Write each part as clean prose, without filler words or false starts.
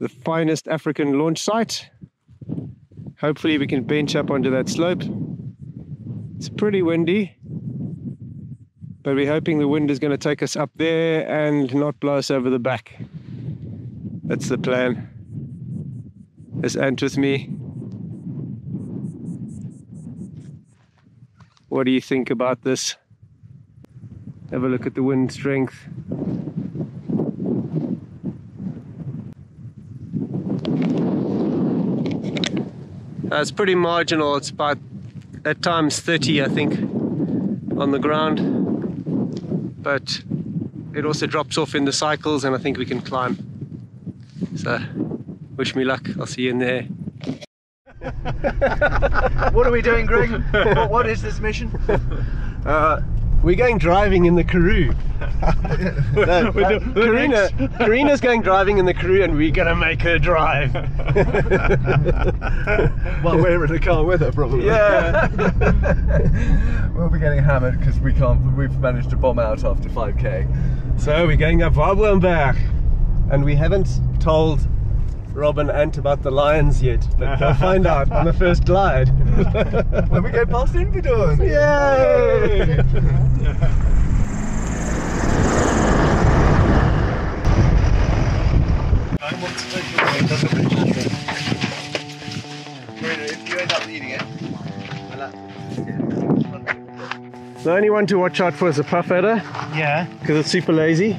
the finest African launch site. Hopefully we can bench up onto that slope. It's pretty windy, but we're hoping the wind is going to take us up there and not blow us over the back. That's the plan. There's Ant with me. What do you think about this? Have a look at the wind strength. It's pretty marginal. It's about at times 30, I think, on the ground, but it also drops off in the cycles, and I think we can climb. So wish me luck. I'll see you in there. What are we doing, Greg? What is this mission? We're going driving in the Karoo. Karina's going driving in the Karoo, and we're going to make her drive. Well, we're in the car with her, probably. Yeah. We'll be getting hammered because we can't. We've managed to bomb out after 5K. So we're going up Wablomberg, and we haven't told Robin and Ant about the lions yet, but they'll find out on the first glide. When we go past Invidorn. Yay! I want to take your name, doesn't it? Marina, if you end up leading it, my lap. The only one to watch out for is a puff adder. Yeah. Because it's super lazy.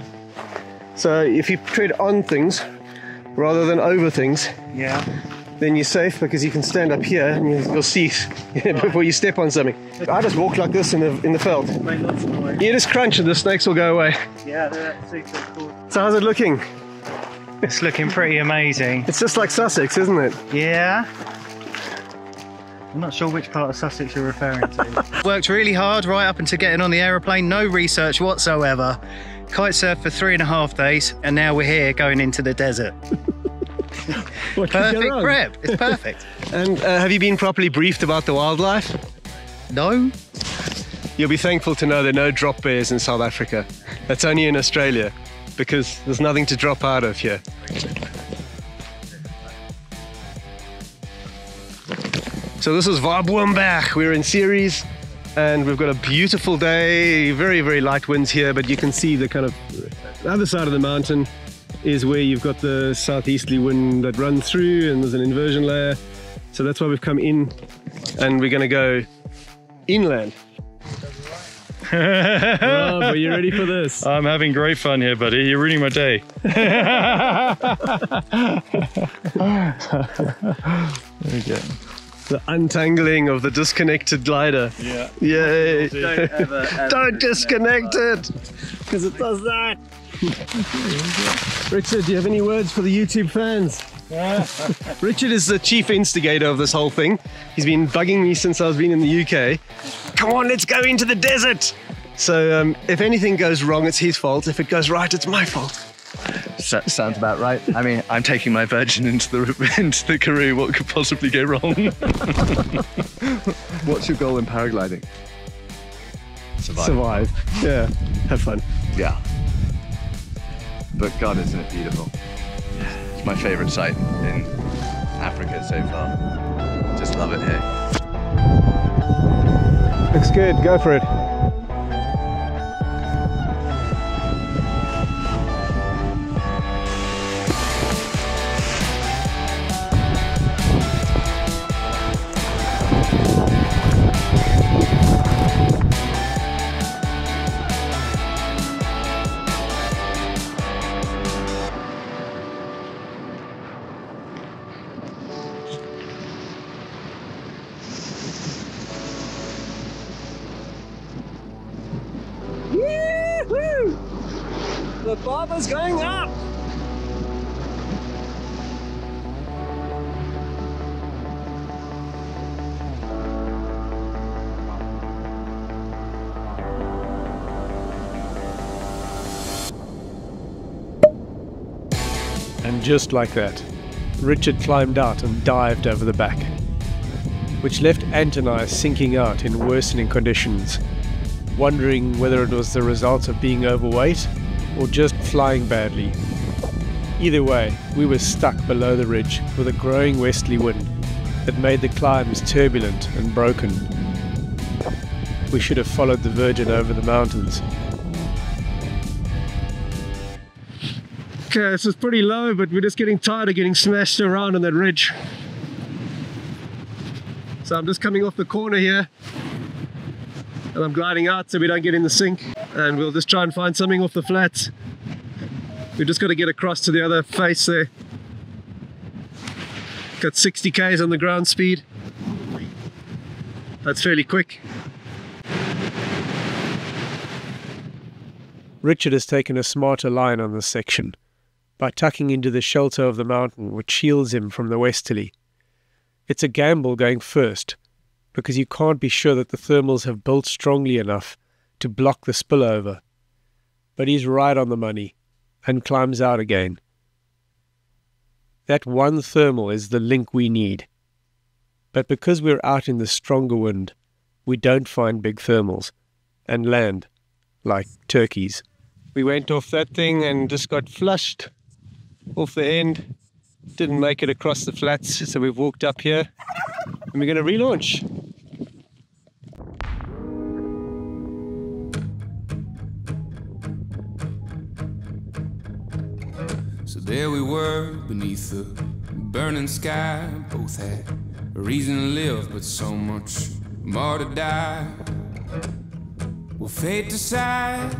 So if you tread on things, rather than over things, yeah, then you're safe, because you can stand up here and you'll see before you step on something. I just walk like this in the felt. You just crunch and the snakes will go away. Yeah, that's super cool. So how's it looking? It's looking pretty amazing. It's just like Sussex, isn't it? Yeah. I'm not sure which part of Sussex you're referring to. Worked really hard right up until getting on the aeroplane, no research whatsoever. Kite surfed for 3.5 days, and now we're here going into the desert. Perfect prep, it's perfect. And have you been properly briefed about the wildlife? No. You'll be thankful to know there are no drop bears in South Africa. That's only in Australia, because there's nothing to drop out of here. So this is Vabwombach, we're in Ceres. And we've got a beautiful day, very, very light winds here, but you can see the kind of the other side of the mountain is where you've got the southeasterly wind that runs through, and there's an inversion layer. So that's why we've come in, and we're going to go inland. Rob, are you ready for this? I'm having great fun here, buddy. You're ruining my day. There we go. The untangling of the disconnected glider. Yeah. Yay. Don't ever, ever don't disconnect it, because it does that. Richard, do you have any words for the YouTube fans? Richard is the chief instigator of this whole thing. He's been bugging me since I've been in the UK. Come on, let's go into the desert. So if anything goes wrong, it's his fault. If it goes right, it's my fault. Sounds about right. I mean, I'm taking my Virgin into the Karoo. What could possibly go wrong? What's your goal in paragliding? Survive. Survive. Yeah. Have fun. Yeah. But God, isn't it beautiful? It's my favourite site in Africa so far. Just love it here. Looks good. Go for it. The barber's going up! And just like that, Richard climbed out and dived over the back, which left Ant and I sinking out in worsening conditions, wondering whether it was the result of being overweight or just flying badly. Either way, we were stuck below the ridge with a growing westerly wind that made the climbs turbulent and broken. We should have followed the Virgin over the mountains. Okay, this is pretty low, but we're just getting tired of getting smashed around on that ridge. So I'm just coming off the corner here and I'm gliding out so we don't get in the sink, and we'll just try and find something off the flat. We've just got to get across to the other face there. Got 60 k's on the ground speed. That's fairly quick. Richard has taken a smarter line on this section by tucking into the shelter of the mountain, which shields him from the westerly. It's a gamble going first, because you can't be sure that the thermals have built strongly enough to block the spillover. But he's right on the money and climbs out again. That one thermal is the link we need. But because we're out in the stronger wind, we don't find big thermals and land like turkeys. We went off that thing and just got flushed off the end. Didn't make it across the flats, so we've walked up here and we're going to relaunch. So there we were beneath the burning sky. Both had a reason to live, but so much more to die. Will fate decide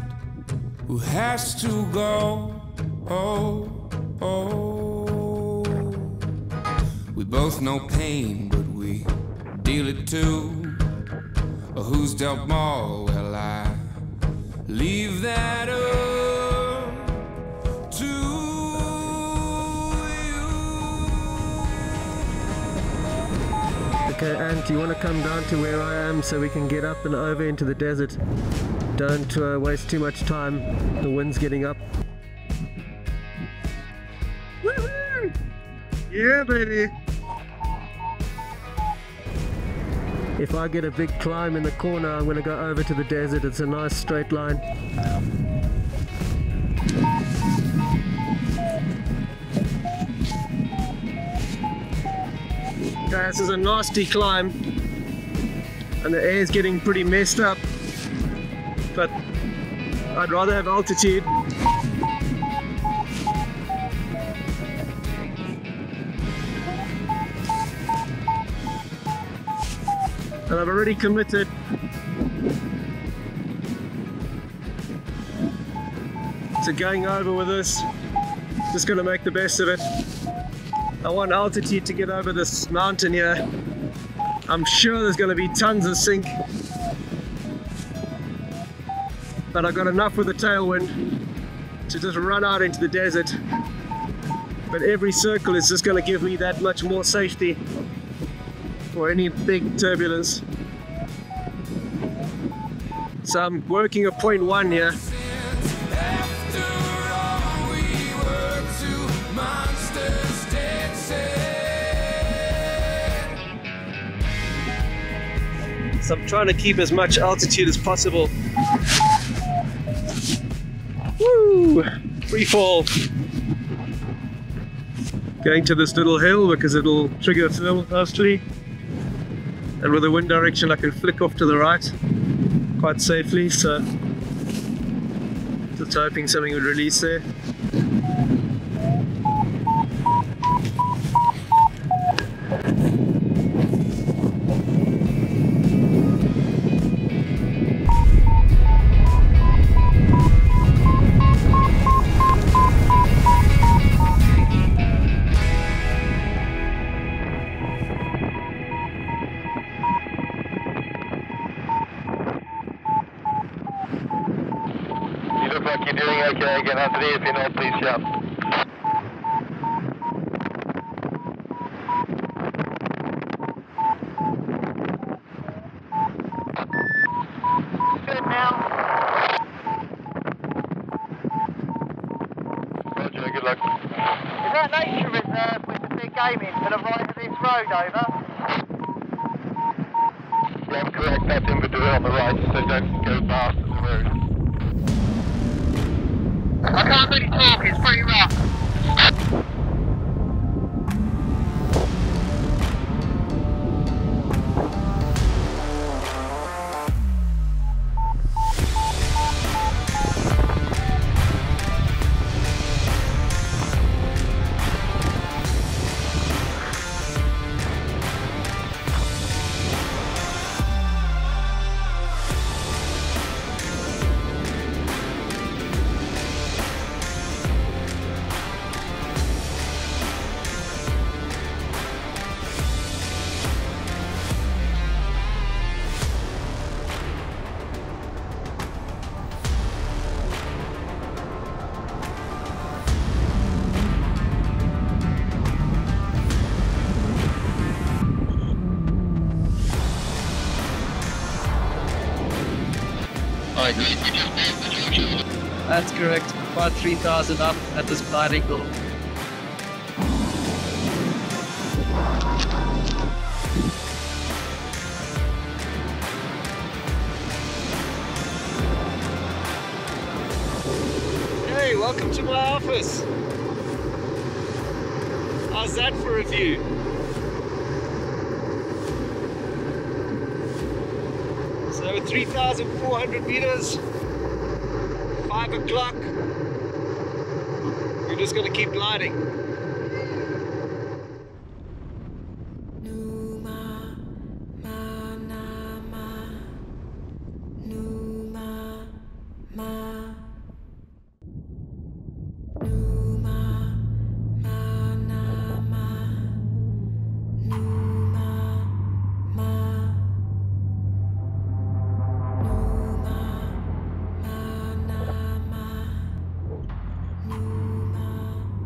who has to go? Oh, oh. We both know pain, but we deal it too. Or who's dealt more? Well, I leave that up to you. Okay, Ant, you want to come down to where I am so we can get up and over into the desert? Don't waste too much time. The wind's getting up. Woo-hoo! Yeah, baby! If I get a big climb in the corner, I'm going to go over to the desert. It's a nice straight line. Okay, this is a nasty climb and the air's getting pretty messed up, but I'd rather have altitude. And I've already committed. So going over with this, just going to make the best of it. I want altitude to get over this mountain here. I'm sure there's going to be tons of sink, but I've got enough with the tailwind to just run out into the desert. But every circle is just going to give me that much more safety for any big turbulence. So I'm working a 0.1 here. So I'm trying to keep as much altitude as possible. Woo! Free fall. Going to this little hill because it'll trigger thermal mostly. And with the wind direction, I can flick off to the right quite safely, so just hoping something would release there. I can't really talk, it's pretty rough. That's correct. About 3,000 up at this flight angle. Hey, welcome to my office. How's that for a view? So 3,400 meters. 5 o'clock. We're just going to keep gliding.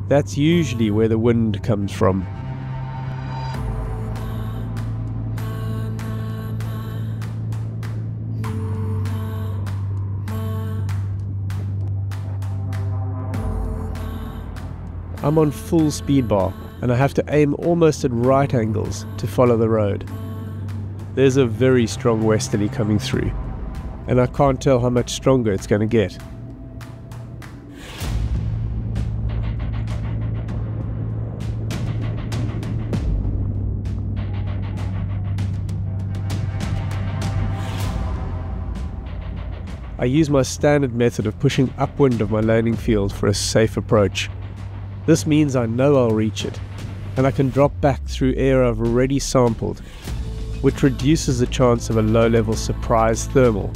That's usually where the wind comes from. I'm on full speed bar and I have to aim almost at right angles to follow the road. There's a very strong westerly coming through and I can't tell how much stronger it's going to get. I use my standard method of pushing upwind of my landing field for a safe approach. This means I know I'll reach it, and I can drop back through air I've already sampled, which reduces the chance of a low-level surprise thermal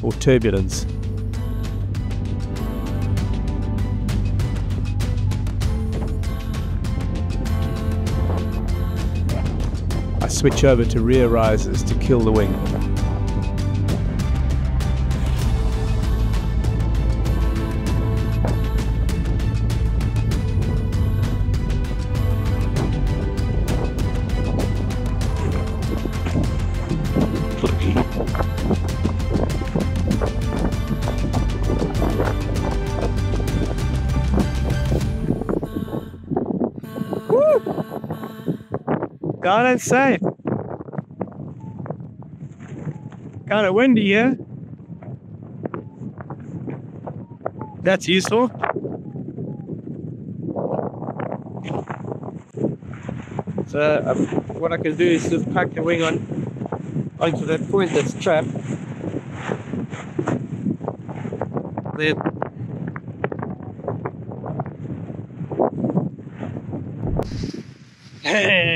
or turbulence. I switch over to rear risers to kill the wing. God, that's safe. Kind of windy here. That's useful. So what I can do is just pack the wing on onto that point that's trapped. There.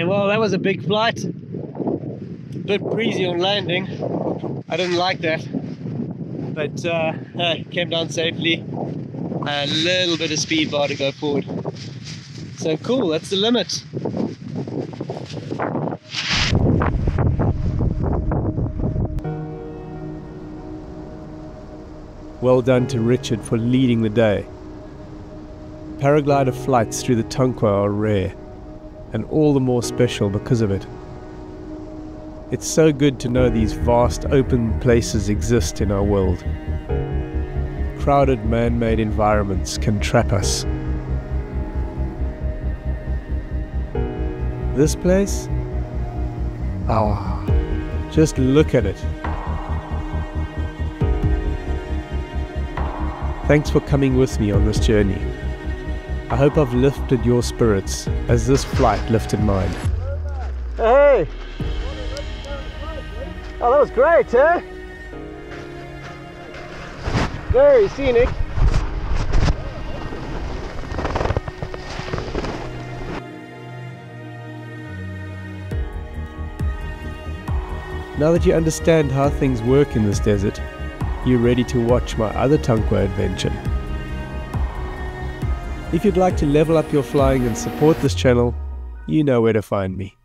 Well, that was a big flight, a bit breezy on landing. I didn't like that, but came down safely. A little bit of speed bar to go forward. So cool, that's the limit. Well done to Richard for leading the day. Paraglider flights through the Tankwa are rare, and all the more special because of it. It's so good to know these vast open places exist in our world. Crowded man-made environments can trap us. This place? Ah, just look at it. Thanks for coming with me on this journey. I hope I've lifted your spirits as this flight lifted mine. Hey! Oh, that was great, eh? Very scenic. Now that you understand how things work in this desert, you're ready to watch my other Tankwa adventure. If you'd like to level up your flying and support this channel, you know where to find me.